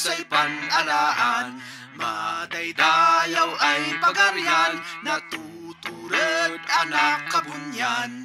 sa'y panalaan. Madaydayaw ay pag-arihan, natuturad anak kabunyan.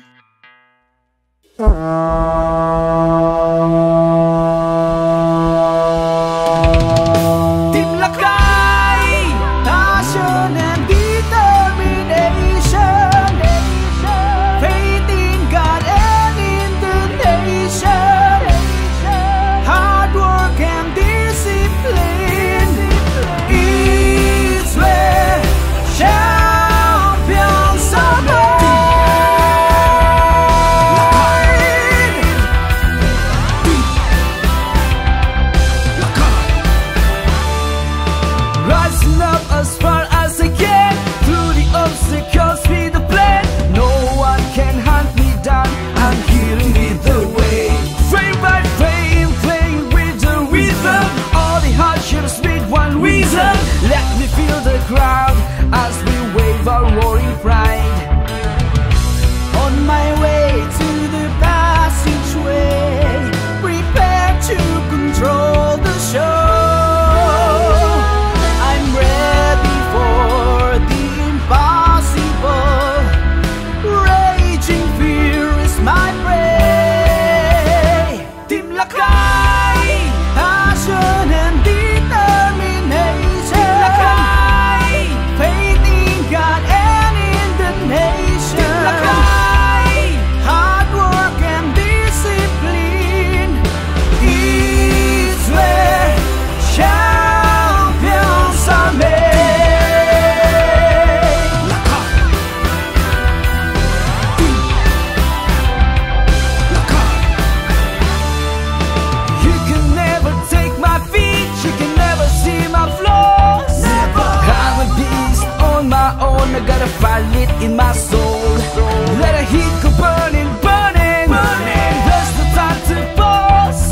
Let me feel the crowd as we wave our roaring pride. On my way to the passageway, prepare to control the show. I'm ready for the impossible. Raging fear is my prey. Timlakay, passion and I gotta find it in my soul. Let a heat go burning, burning, burning. There's no time to pause.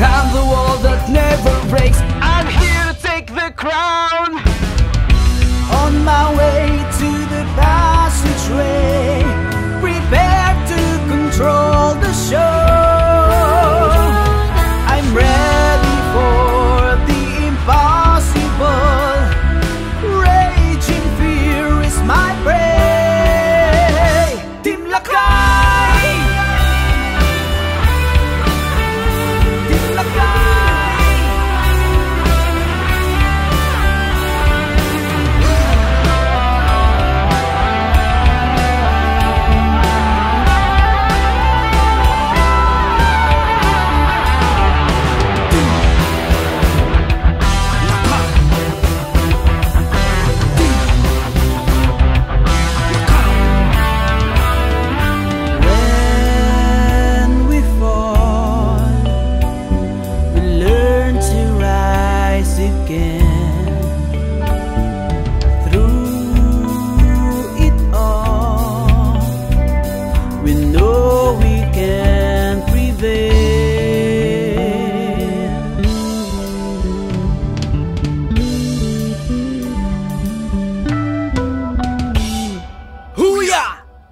I'm the wall that never breaks. I'm here to take the crown. On my way to the passageway, prepare to control the show.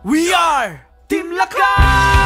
We are Team Lakas!